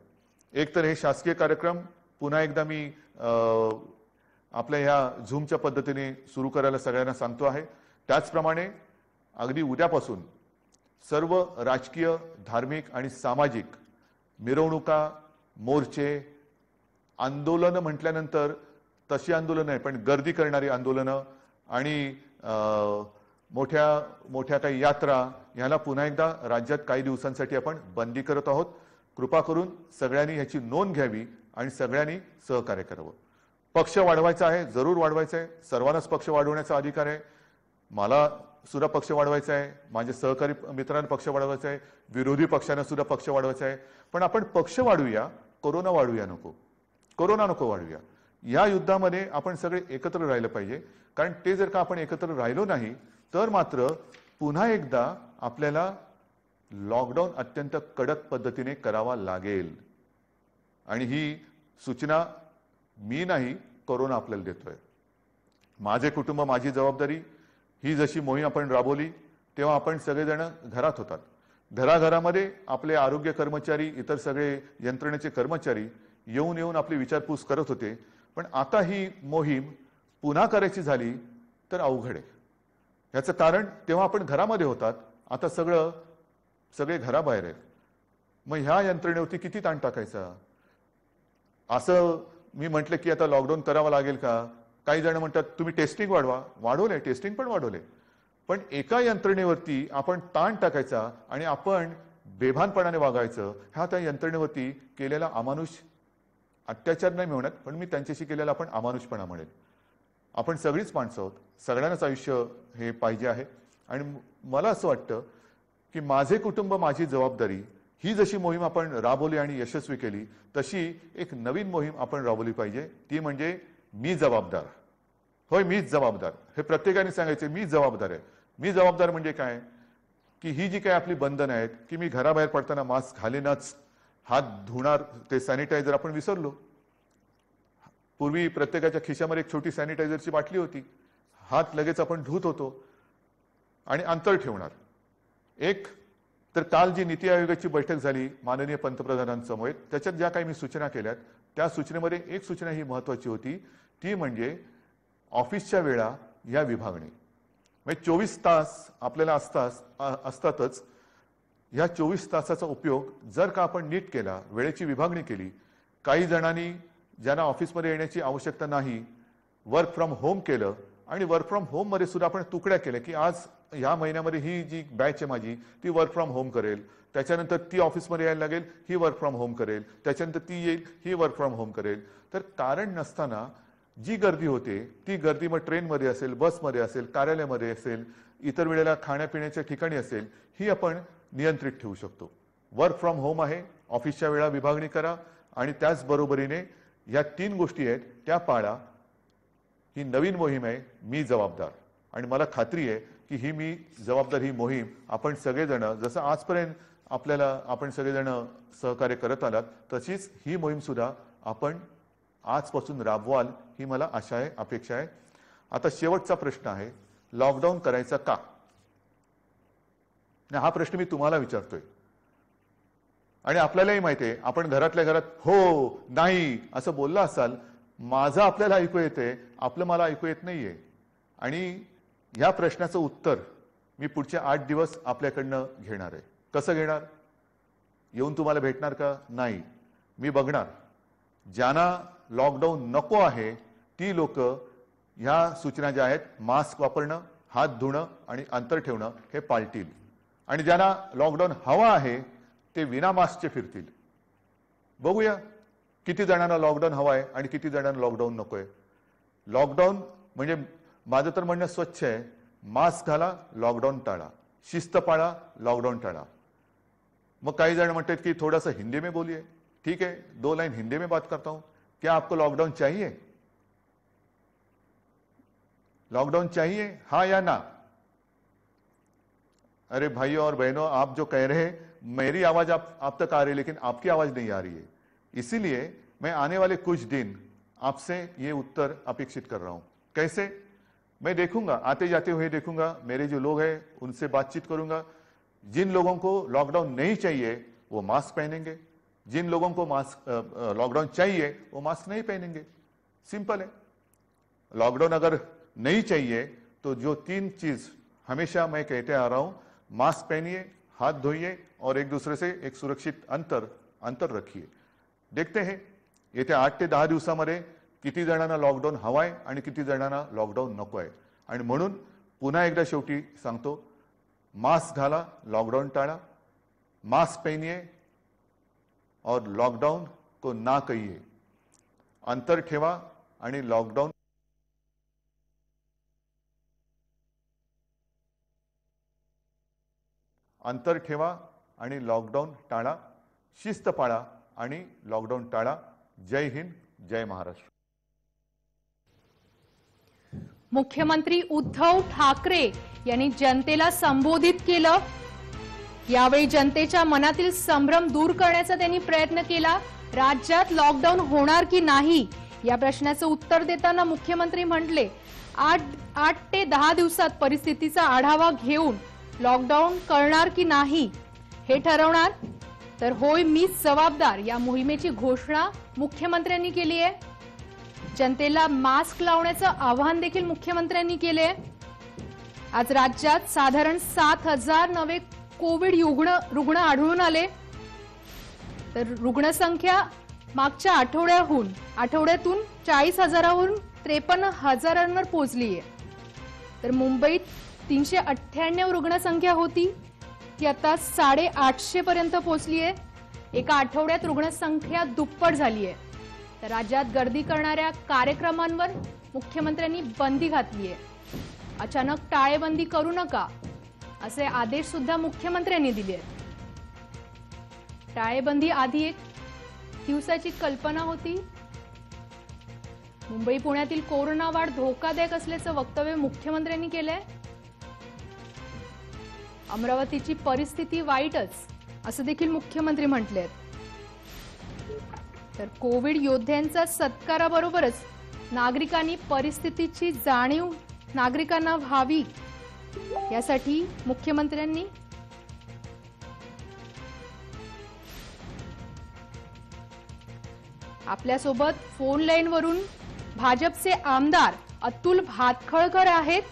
एक तर हे शासकीय कार्यक्रम पुन्हा एकदा मी आपल्या ह्या झूमच्या पद्धतीने सुरू करायला सगळ्यांना सांगतो आहे। त्याचप्रमाणे अगदी उद्यापासून सर्व राजकीय, धार्मिक आणि सामाजिक मिरवणुका, मोर्चे, आंदोलन म्हटल्यानंतर तशी आंदोलनं नाही पण गर्दी करणारी आंदोलनं आणि मोठ्या मोठ्या काही यात्रा, ह्याला पुन्हा एकदा राज्यात काही दिवसांसाठी आपण बंदी करत आहोत। कृपा करून सगळ्यांनी ह्याची नोंद घ्यावी आणि सगळ्यांनी सहकार्य करावं। पक्ष वाढवायचा आहे, जरूर वाढवायचा आहे, सर्वांनाच पक्ष वाढवण्याचा अधिकार आहे। मला सुद्धा पक्ष वाढवायचा आहे, माझ्या सहकारी मित्रांना पक्ष वाढवायचा आहे, विरोधी पक्षांना सुद्धा पक्ष वाढवायचा आहे। पण आपण पक्ष वाढवूया, कोरोना वाढवूया नको, कोरोना नको वाढवूया। या युद्धामध्ये आपण सगळे एकत्र राहिलं पाहिजे। कारण ते जर का आपण एकत्र राहिलो नाही तर मात्र पुन्हा एकदा आपल्याला लॉकडाऊन अत्यंत कडक पद्धतीने करावा लागेल। आणि ही सूचना मी नाही, कोरोना आपल्याला देतोय। माझे कुटुंब माझी जबाबदारी ही जशी मोहीम आपण राबवली तेव्हा आपण सगळेजण घरात होतात। घराघरामध्ये आपले आरोग्य कर्मचारी, इतर सगळे यंत्रणेचे कर्मचारी येऊन आपली विचारपूस करत होते। पण आता ही मोहीम पुन्हा करायची झाली तर अवघड आहे। याचं कारण तेव्हा आपण घरामध्ये होतात, आता सगळे घराबाहेर आहेत। मग ह्या यंत्रणेवरती किती ताण टाकायचा? असं मी म्हटलं की आता लॉकडाऊन करावा लागेल का? काही जण म्हणतात तुम्ही टेस्टिंग वाढवले, टेस्टिंग पण वाढवले। पण एका यंत्रणेवरती आपण ताण टाकायचा आणि आपण बेभानपणाने वागायचं हा त्या यंत्रणेवरती केलेला अमानुष अत्याचार नाही म्हणत, पण मी त्यांच्याशी केलेला आपण अमानुषपणा म्हणेल। आपण सगळीच माणसं आहोत, सगळ्यांनाच आयुष्य हे पाहिजे आहे। आणि मला असं वाटतं की माझे कुटुंब माझी जबाबदारी ही जशी मोहीम आपण राबवली आणि यशस्वी केली तशी एक नवीन मोहीम आपण राबवली पाहिजे। ती म्हणजे मी जबाबदार होय मीच जबाबदार, हे प्रत्येकाने सांगायचे मीच जबाबदार आहे। मी जबाबदार म्हणजे काय की ही जी काय आपली बंधन आहेत की मी घराबाहेर पडताना मास्क घालेनच, हात धुणार, ते सॅनिटायझर आपण विसरलो। पूर्वी प्रत्येकाच्या खिशामध्ये एक छोटी सॅनिटायझरची बाटली होती, हात लगेच आपण धुत होतो आणि अंतर ठेवणार। एक तर काल जी नीती आयोगाची बैठक झाली माननीय पंतप्रधानांसमवेत, त्याच्यात ज्या काही मी सूचना केल्यात त्या सूचनेमध्ये एक सूचना ही महत्त्वाची होती, ती म्हणजे ऑफिसच्या वेळा या विभागणी म्हणजे 24 तास आपल्याला असतातच, या 24 तासाचा उपयोग जर का आपण नीट केला, वेळेची विभागणी केली। काही जणांनी ज्यांना ऑफिसमध्ये येण्याची आवश्यकता नाही वर्क फ्रॉम होम केलं आणि वर्क फ्रॉम होम मध्ये सुद्धा आपण तुकड्या केल्या की आज या महिन्यामध्ये ही जी बॅच आहे माझी ती वर्क फ्रॉम होम करेल, त्याच्यानंतर ती ऑफिसमध्ये यायला लागेल ही वर्क फ्रॉम होम करेल, त्याच्यानंतर ती येईल ही वर्क फ्रॉम होम करेल। तर कारण नसताना जी गर्दी होते ती गर्दी मग ट्रेनमध्ये असेल, बसमध्ये असेल, कार्यालयामध्ये असेल, इतर वेळेला खाण्यापिण्याच्या ठिकाणी असेल, ही आपण नियंत्रित ठेवू शकतो। वर्क फ्रॉम होम आहे, ऑफिसच्या वेळा विभागणी करा आणि त्याचबरोबरीने या 3 गोष्टी आहेत त्या पाळा। ही नवीन मोहीम आहे मी जबाबदार, आणि मला खात्री आहे की ही मी जबाबदार ही मोहीम आपण सगळेजण जसं आजपर्यंत आपल्याला आपण सगळेजण सहकार्य करत आलात तशीच ही मोहीम सुद्धा आपण आजपासून राबवाल ही मला आशा आहे, अपेक्षा आहे। आता शेवटचा प्रश्न आहे लॉकडाऊन करायचा का? हा प्रश्न मी तुम्हाला विचारतोय आणि आपल्यालाही माहिती आहे आपण घरातल्या घरात हो नाही असं बोलला असाल, माझं आपल्याला ऐकू येते, आपलं मला ऐकू येत नाहीये। आणि या प्रश्नाचं उत्तर मी पुढचे 8 दिवस आपल्याकडनं घेणार आहे। कसं घेणार? येऊन तुम्हाला भेटणार का? नाही, मी बघणार ज्यांना लॉकडाऊन नको आहे ती लोक ह्या सूचना ज्या आहेत मास्क वापरणं, हात धुणं आणि अंतर ठेवणं हे पाळतील, आणि ज्यांना लॉकडाऊन हवा आहे ते विना मास्कचे फिरतील। बघूया किती जणांना लॉकडाऊन हवा आहे आणि किती जणांना लॉकडाऊन नको आहे। लॉकडाऊन म्हणजे माझं तर म्हणणं स्वच्छ आहे, मास्क घाला, लॉकडाऊन टाळा, शिस्त पाळा, लॉकडाऊन टाळा। मग काही जण म्हणतात की थोडा सा हिंदी में बोलिए, ठीक है 2 लाइन हिंदी में बात करता हूं। क्या आपको लॉकडाउन चाहिए? लॉकडाउन चाहिए हाँ या ना? अरे भाइयों और बहनों, आप जो कह रहे हैं मेरी आवाज आप तक आ रही है लेकिन आपकी आवाज नहीं आ रही है। इसीलिए मैं आने वाले कुछ दिन आपसे ये उत्तर अपेक्षित कर रहा हूं। कैसे? मैं देखूंगा, आते जाते हुए देखूंगा, मेरे जो लोग हैं उनसे बातचीत करूंगा। जिन लोगों को लॉकडाउन नहीं चाहिए वो मास्क पहनेंगे, जिन लोगों को मास्क लॉकडाउन चाहिए वो मास्क नहीं पहनेंगे। सिंपल है। लॉकडाउन अगर नहीं चाहिए तो जो 3 चीज हमेशा मैं कहते आ रहा हूं, मास्क पहनिए, हाथ धोइए और एक दूसरे से एक सुरक्षित अंतर रखिए। देखते हैं येत्या 8 ते 10 दिवसामध्ये किती जणांना लॉकडाऊन हवाय आणि किती जणांना लॉकडाऊन नको आहे। आणि म्हणून पुन्हा एकदा शेवटी सांगतो, मास्क घाला, लॉकडाऊन टाळा, मास्क पहनिए और लॉकडाउन को ना कहिए, अंतर ठेवा आणि लॉकडाउन टाळा, शिस्त पाळा आणि लॉकडाऊन टाळा। जय हिंद, जय महाराष्ट्र। मुख्यमंत्री उद्धव ठाकरे यांनी जनतेला संबोधित केलं। यावेळी जनतेच्या मनातील संभ्रम दूर करण्याचा त्यांनी प्रयत्न केला। राज्यात लॉकडाऊन होणार की नाही या प्रश्नाचं उत्तर देताना मुख्यमंत्री म्हटले 8 ते 10 दिवसात परिस्थितीचा आढावा घेऊन लॉकडाऊन करणार की नाही हे ठरवणार। तर होय मीच जबाबदार या मोहिमेची घोषणा मुख्यमंत्र्यांनी केली आहे। जनतेला मास्क लावण्याचं आवाहन देखील मुख्यमंत्र्यांनी केले आहे। आज राज्यात साधारण 7000 नवे कोविड रुग्ण आढळून आले, तर रुग्णसंख्या मागच्या आठवड्यातून 40,000 53,000 पोहोचली आहे। तर मुंबईत 398 रुग्णसंख्या होती, ती आता 850 पर्यंत पोहोचली आहे। एका आठवड्यात रुग्णसंख्या दुप्पट झाली आहे। तर राज्यात गर्दी करणाऱ्या कार्यक्रमांवर मुख्यमंत्र्यांनी बंदी घातली आहे। अचानक टाळेबंदी करू नका असे आदेश सुद्धा मुख्यमंत्र्यांनी दिले आहेत। टाळेबंदी आधी एक दिवसाची कल्पना होती, मुंबई पुण्यातील कोरोना वाढ धोकादायक असल्याचं वक्तव्य मुख्यमंत्र्यांनी केलंय। अमरावतीची परिस्थिती वाईटच असं देखील मुख्यमंत्री म्हटलेत। तर कोविड योद्ध्यांचा सत्काराबरोबरच नागरिकांनी परिस्थितीची जाणीव नागरिकांना व्हावी यासाठी मुख्यमंत्र्यांनी आपल्यासोबत फोन लाइन वरून भाजपचे आमदार अतुल भातखळकर आहेत।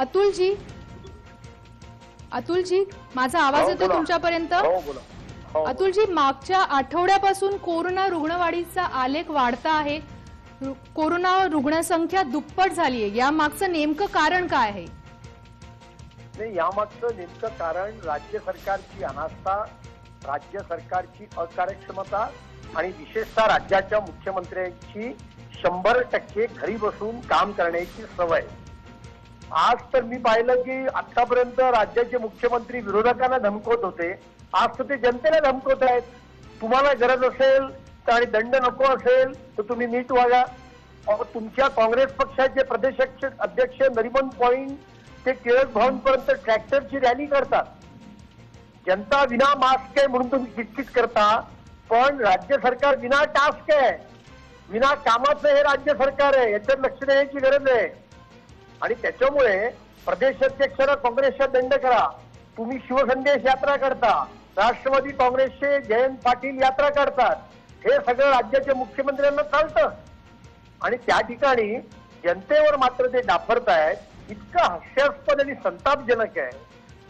अतुलजी माझा आवाज येतो तुमच्यापर्यंत? अतुलजी, मागच्या आठवड्यापासून कोरोना रुग्णवाढीचा आलेख वाढता आहे, कोरोना रुग्णसंख्या दुप्पट झाली आहे, या मागचं नेमकं कारण काय आहे? नाही, या मागचं नेमकं कारण राज्य सरकारची अनास्था, राज्य सरकारची अकार्यक्षमता आणि विशेषतः राज्याच्या मुख्यमंत्र्यांची 100% घरी बसून काम करण्याची सवय। आज तर मी पाहिलं की आतापर्यंत राज्याचे मुख्यमंत्री विरोधकांना धमकवत होते, आज तर ते जनतेला धमकवत आहेत। तुम्हाला गरज असेल आणि दंड नको असेल तर तुम्ही नीट वागा। तुमच्या काँग्रेस पक्षाचे प्रदेश अध्यक्ष नरिमन पॉइंट ते टिळक भवनपर्यंत ट्रॅक्टरची रॅली करतात। जनता विना मास्क आहे म्हणून तुम्ही चिटचिट करता, पण राज्य सरकार विना टास्क आहे, विना कामाचं हे राज्य सरकार आहे, याच्यात लक्ष देण्याची गरज आहे। आणि त्याच्यामुळे प्रदेशाध्यक्षांना काँग्रेसचा दंड करा। तुम्ही शिवसंदेश यात्रा करता, राष्ट्रवादी काँग्रेसचे जयंत पाटील यात्रा करतात, हे सगळं राज्याच्या मुख्यमंत्र्यांना चालतं आणि त्या ठिकाणी जनतेवर मात्र ते डाफरतायत। इतकं हास्यास्पद आणि संतापजनक आहे।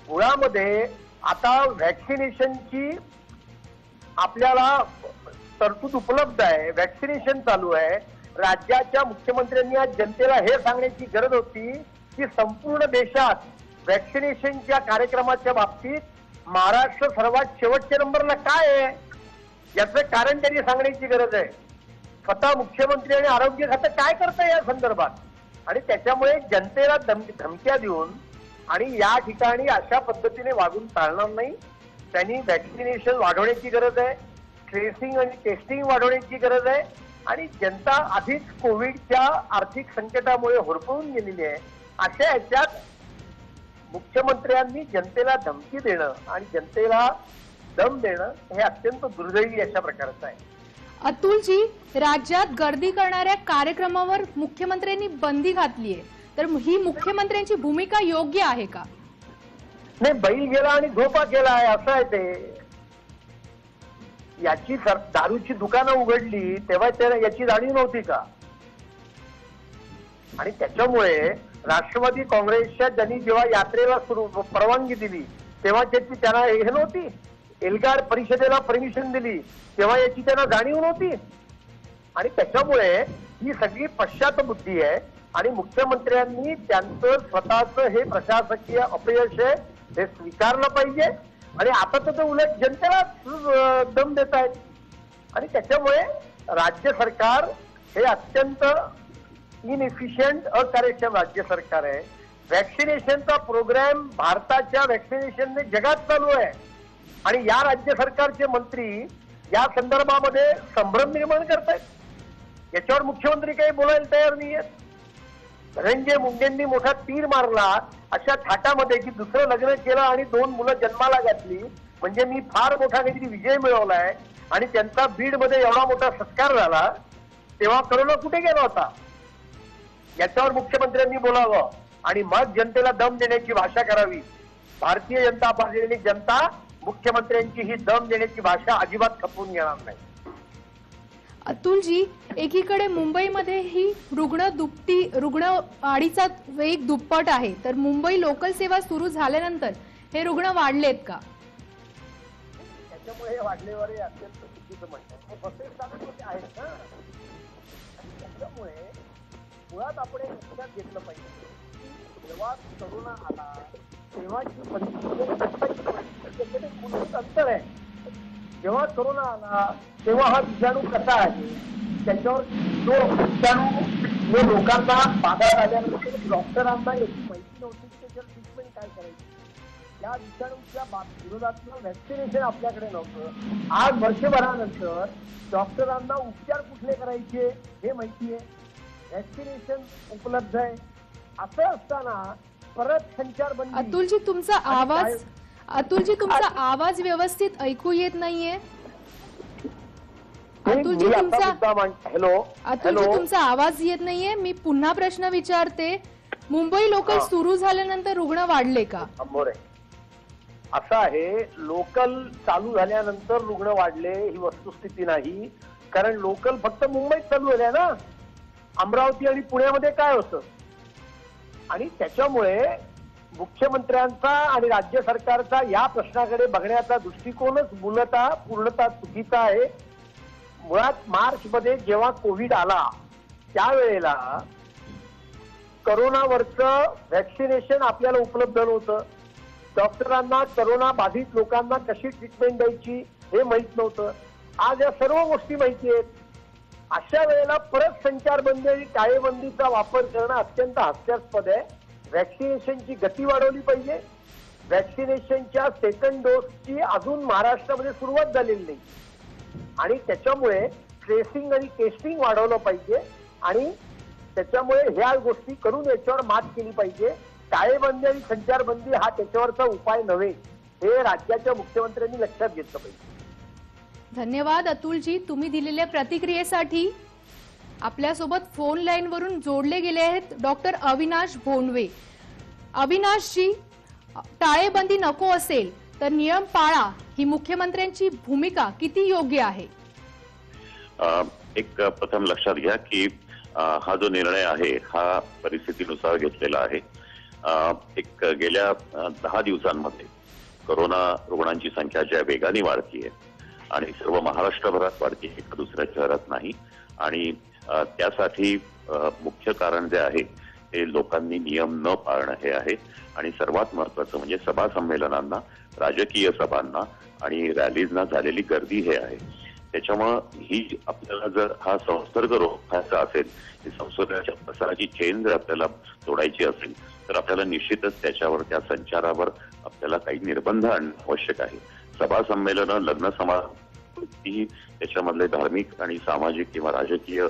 मुळामध्ये आता व्हॅक्सिनेशनची आपल्याला तरतूद उपलब्ध आहे, व्हॅक्सिनेशन चालू आहे। राज्याच्या मुख्यमंत्र्यांनी आज जनतेला हे सांगण्याची गरज होती की संपूर्ण देशात व्हॅक्सिनेशनच्या कार्यक्रमाच्या बाबतीत महाराष्ट्र सर्वात शेवटच्या नंबरला काय आहे याचं कारण त्यांनी सांगण्याची गरज आहे। स्वतः मुख्यमंत्री आणि आरोग्य खातं काय करतं या संदर्भात, आणि त्याच्यामुळे जनतेला धमक्या देऊन आणि या ठिकाणी अशा पद्धतीने वागून चालणार नाही। त्यांनी व्हॅक्सिनेशन वाढवण्याची गरज आहे, ट्रेसिंग आणि टेस्टिंग वाढवण्याची गरज आहे। आणि जनता आधीच कोविडच्या आर्थिक संकटामुळे होरपळून गेलेली आहे, अशा याच्यात मुख्यमंत्र्यांनी जनतेला धमकी देणं आणि जनतेला दम देणं हे अत्यंत दुर्दैवी अशा प्रकारचं आहे। अतुलजी, राज्यात गर्दी करणाऱ्या कार्यक्रमावर मुख्यमंत्र्यांनी बंदी घातली आहे, तर ही मुख्यमंत्र्यांची भूमिका योग्य आहे का? नाही, बैल गेला आणि झोपा केला आहे असं आहे ते। याची दारूची दुकानं उघडली तेव्हा त्याला याची जाणीव नव्हती का? आणि त्याच्यामुळे राष्ट्रवादी काँग्रेसच्या ज्यांनी जेव्हा यात्रेला परवानगी दिली तेव्हा त्याची त्यांना हे नव्हती, एल्गार परिषदेला परमिशन दिली तेव्हा याची त्यांना जाणीव नव्हती। आणि त्याच्यामुळे ही सगळी पश्चातबुद्धी आहे आणि मुख्यमंत्र्यांनी त्यांचं स्वतःचं हे प्रशासकीय अपयश आहे हे स्वीकारलं पाहिजे। आणि आता तर उलट जनतेला दम देत आहेत आणि त्याच्यामुळे राज्य सरकार हे अत्यंत इनएफिशियंट अकार्यक्षम राज्य सरकार आहे। व्हॅक्सिनेशनचा प्रोग्राम भारताच्या व्हॅक्सिनेशनने जगात चालू आहे आणि या राज्य सरकारचे मंत्री या संदर्भामध्ये संभ्रम निर्माण करतायत, याच्यावर मुख्यमंत्री काही बोलायला तयार नाही आहेत। धनंजय मुंडेंनी मोठा तीर मारला अशा थाटामध्ये की दुसरं लग्न केलं आणि 2 मुलं जन्माला घातली म्हणजे मी फार मोठा काहीतरी विजय मिळवलाय आणि त्यांचा बीडमध्ये एवढा मोठा सत्कार झाला, तेव्हा करोना कुठे गेला होता? याच्यावर मुख्यमंत्र्यांनी बोलावं आणि मग जनतेला दम देण्याची भाषा करावी। भारतीय जनता पार्टीने जनता मुख्यमंत्र्यांची ही दम देण्याची भाषा अजिबात खपवून घेणार नाही। अतुलजी, एकीकडे मुंबईमध्ये ही रुग्णवाढीचा वेग दुप्पट आहे, तर मुंबई लोकल सेवा सुरू झाल्यानंतर हे रुग्ण वाढलेत का? त्याच्यामुळे वाढलेवारे अत्यंत चुकीचं म्हणतात, बसेस चालू आहेत ना, त्याच्यामुळे मुळात आपण लक्षात घेतलं पाहिजे की जेव्हा करोना आला तेव्हाची परिस्थिती अंतर आहे। जेव्हा कोरोना आला तेव्हा हा विषाणू कसा आहे त्याच्यावर तो विषाणू लोकांना बाधा झाल्यानंतर डॉक्टरांना याची माहिती नव्हती की त्याच्यावर ट्रीटमेंट काय करायची। या विषाणूच्या विरोधातलं व्हॅक्सिनेशन आपल्याकडे नव्हतं। आज वर्षभरानंतर डॉक्टरांना उपचार कुठले करायचे हे माहिती आहे। वैक्सिनेशन उपलब्ध आहे असं असताना परत संचारबंदी। अतुलजी तुमचा आवाज व्यवस्थित ऐकू येत नाहीये। अतुलजी तुमचा आवाज येत नाहीये। मी पुन्हा प्रश्न विचारते, मुंबई लोकल सुरू झाल्यानंतर रुग्ण वाढले का? असं आहे, लोकल चालू झाल्यानंतर रुग्ण वाढले ही वस्तुस्थिती नाही, कारण लोकल फक्त मुंबईत चालू झाले ना, अमरावती आणि पुण्यामध्ये काय होतं? आणि त्याच्यामुळे मुख्यमंत्र्यांचा आणि राज्य सरकारचा या प्रश्नाकडे बघण्याचा दृष्टिकोनच पूर्णतः चुकीचा आहे। मुळात मार्चमध्ये जेव्हा कोविड आला त्यावेळेला करोनावरचं व्हॅक्सिनेशन आपल्याला उपलब्ध नव्हतं, डॉक्टरांना करोना बाधित लोकांना कशी ट्रीटमेंट द्यायची हे माहित नव्हतं। आज या सर्व गोष्टी माहिती आहेत। अशा वेळेला परत संचारबंदी आणि टाळेबंदीचा वापर करणं अत्यंत हास्यास्पद आहे। व्हॅक्सिनेशनची गती वाढवली पाहिजे। व्हॅक्सिनेशनच्या सेकंड डोसची अजून महाराष्ट्रामध्ये सुरुवात झालेली नाही आणि त्याच्यामुळे ट्रेसिंग आणि टेस्टिंग वाढवलं पाहिजे आणि त्याच्यामुळे ह्या गोष्टी करून याच्यावर मात केली पाहिजे। टाळेबंदी आणि संचारबंदी हा त्याच्यावरचा उपाय नव्हे हे राज्याच्या मुख्यमंत्र्यांनी लक्षात घेतलं पाहिजे। धन्यवाद अतुलजी, तुम्ही दिलेल्या प्रतिक्रियेसाठी। आपल्यासोबत फोन लाईनवरून जोडले गेले आहेत डॉक्टर अविनाश भोंडवे। अविनाशजी, टाळेबंदी नको असेल तर नियम पाळा ही मुख्यमंत्र्यांची भूमिका किती योग्य आहे? एक प्रथम लक्षात घ्या की हा जो निर्णय आहे हा परिस्थितीनुसार घेतलेला आहे। एक गेल्या 10 दिवसांमध्ये कोरोना रुग्णांची संख्या ज्या वेगाने वाढतीये आणि सर्व महाराष्ट्रभरात वाढतीये, एका दुसऱ्या शहरात नाही, आणि त्यासाठी मुख्य कारण जे आहे ते लोकांनी नियम न पाळणं हे आहे। आणि सर्वात महत्वाचं म्हणजे सभा संमेलनांना, राजकीय सभांना आणि रॅलीजना झालेली गर्दी हे आहे। त्याच्यामुळे ही आपल्याला जर हा संसर्ग रोखायचा असेल, संसर्गाच्या प्रसाराची चेन जर आपल्याला तोडायची असेल तर आपल्याला निश्चितच त्याच्यावर, त्या संचारावर आपल्याला काही निर्बंध आणणं आवश्यक आहे। सभा संमेलनं, लग्न समारंभ, ही त्याच्यामधले धार्मिक आणि सामाजिक किंवा राजकीय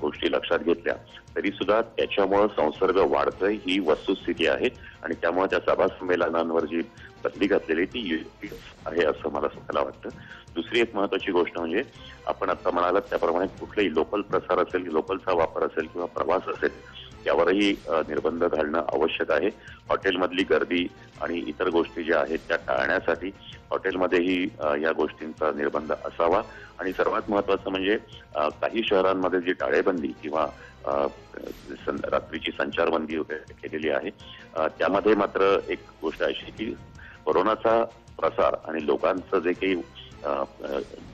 गोष्टी लक्षात घेतल्या तरी सुद्धा त्याच्यामुळे संसर्ग वाढतोय ही वस्तुस्थिती आहे आणि त्यामुळे त्या सभा संमेलनांवर जी बंदी घातलेली ती योग्य आहे असं मला स्वतःला वाटतं। दुसरी एक महत्वाची गोष्ट म्हणजे आपण आता म्हणालात त्याप्रमाणे कुठलाही लोकल प्रसार असेल, लोकलचा वापर असेल किंवा प्रवास असेल यावरही निर्बंध घालणं आवश्यक आहे। हॉटेलमधली गर्दी आणि इतर गोष्टी ज्या आहेत त्या टाळण्यासाठी हॉटेलमध्येही या गोष्टींचा निर्बंध असावा। आणि सर्वात महत्वाचं म्हणजे काही शहरांमध्ये जी टाळेबंदी किंवा रात्रीची संचारबंदी केलेली आहे त्यामध्ये मात्र एक गोष्ट अशी की कोरोनाचा प्रसार आणि लोकांचं जे काही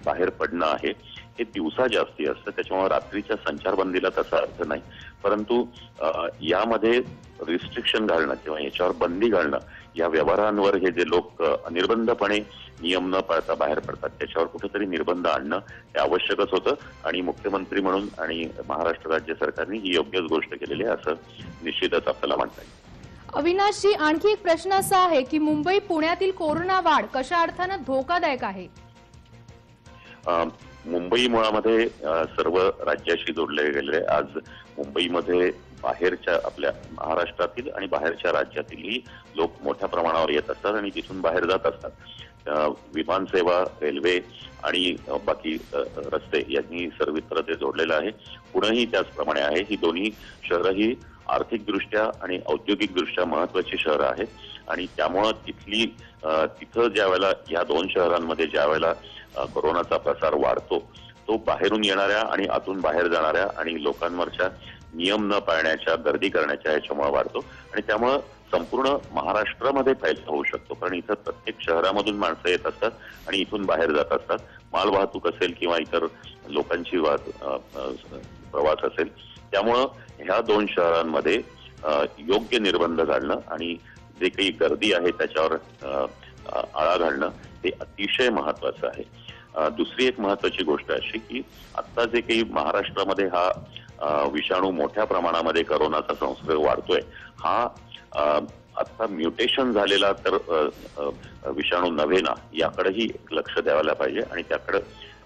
बाहेर पडणं आहे हे दिवसा जास्ती असतं, त्याच्यामुळे रात्रीच्या संचारबंदीला तसा अर्थ नाही। परंतु यामध्ये रिस्ट्रिक्शन घालणं किंवा याच्यावर बंदी घालणं, या व्यवहारांवर हे जे लोक निर्बंधपणे नियम न पाळता बाहेर पडतात त्याच्यावर कुठेतरी निर्बंध आणणं हे आवश्यकच होतं आणि मुख्यमंत्री म्हणून आणि महाराष्ट्र राज्य सरकारने ही योग्यच गोष्ट केलेली आहे असं निश्चितच आपल्याला म्हणता येईल। अविनाशजी, आणखी एक प्रश्न असा आहे की मुंबई पुण्यातील कोरोना वाढ कशा अर्थानं धोकादायक आहे? मुंबई मुळामध्ये सर्व राज्याशी जोडले गेले। आज मुंबईमध्ये बाहेरच्या, आपल्या महाराष्ट्रातील आणि बाहेरच्या राज्यातीलही लोक मोठ्या प्रमाणावर येत असतात आणि तिथून बाहेर जात असतात। विमानसेवा, रेल्वे आणि बाकी रस्ते यांनी सर्वत्र ते जोडलेलं आहे। पुणेही त्याचप्रमाणे आहे। ही दोन्ही शहरंही आर्थिकदृष्ट्या आणि औद्योगिकदृष्ट्या महत्वाची शहरं आहेत आणि त्यामुळं तिथं ज्या वेळेला ह्या दोन शहरांमध्ये ज्या वेळेला कोरोनाचा प्रसार वाढतो तो बाहेरून येणाऱ्या आणि आतून बाहेर जाणाऱ्या आणि लोकांवरच्या नियम न पाळण्याच्या, गर्दी करण्याच्या याच्यामुळे वाढतो आणि त्यामुळं संपूर्ण महाराष्ट्रामध्ये फैलाव होऊ शकतो, कारण इथं प्रत्येक शहरामधून माणसं येत असतात आणि इथून बाहेर जात असतात। मालवाहतूक असेल किंवा इतर लोकांची प्रवास असेल, त्यामुळं ह्या दोन शहरांमध्ये योग्य निर्बंध घालणं आणि जे काही गर्दी आहे त्याच्यावर आळा घालणं ते अतिशय महत्वाचं आहे। दुसरी एक महत्वाची गोष्ट अशी की आता जे काही महाराष्ट्रामध्ये हा विषाणू मोठ्या प्रमाणामध्ये कोरोनाचा संसर्ग वाढतोय, हा आता म्युटेशन झालेला तर विषाणू नव्हे ना, याकडेही लक्ष द्यायला पाहिजे आणि त्याकडे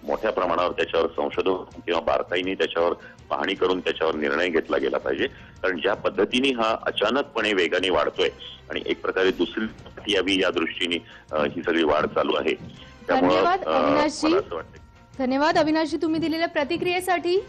मोठ्या प्रमाणावर त्याच्यावर संशोधन किंवा बारकाईने त्याच्यावर पाहणी करून त्याच्यावर निर्णय घेतला गेला पाहिजे, कारण ज्या पद्धतीने हा अचानकपणे वेगाने वाढतोय आणि एक प्रकारे दुसरी पार्टी यावी या दृष्टीने ही सगळी वाढ चालू आहे. त्यामुळे धन्यवाद अविनाशजी तुम्ही दिलेल्या प्रतिक्रियेसाठी.